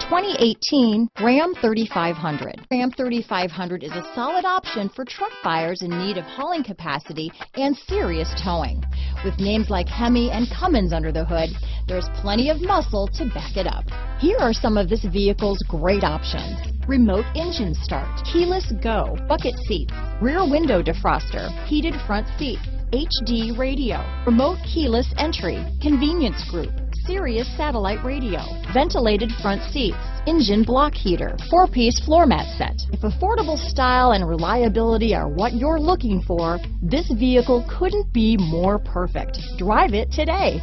2018 Ram 3500. Ram 3500 is a solid option for truck buyers in need of hauling capacity and serious towing. With names like Hemi and Cummins under the hood, there's plenty of muscle to back it up. Here are some of this vehicle's great options: remote engine start, keyless go, bucket seats, rear window defroster, heated front seats, HD radio, remote keyless entry, convenience group, Sirius satellite radio, ventilated front seats, engine block heater, 4-piece floor mat set. If affordable style and reliability are what you're looking for, this vehicle couldn't be more perfect. Drive it today.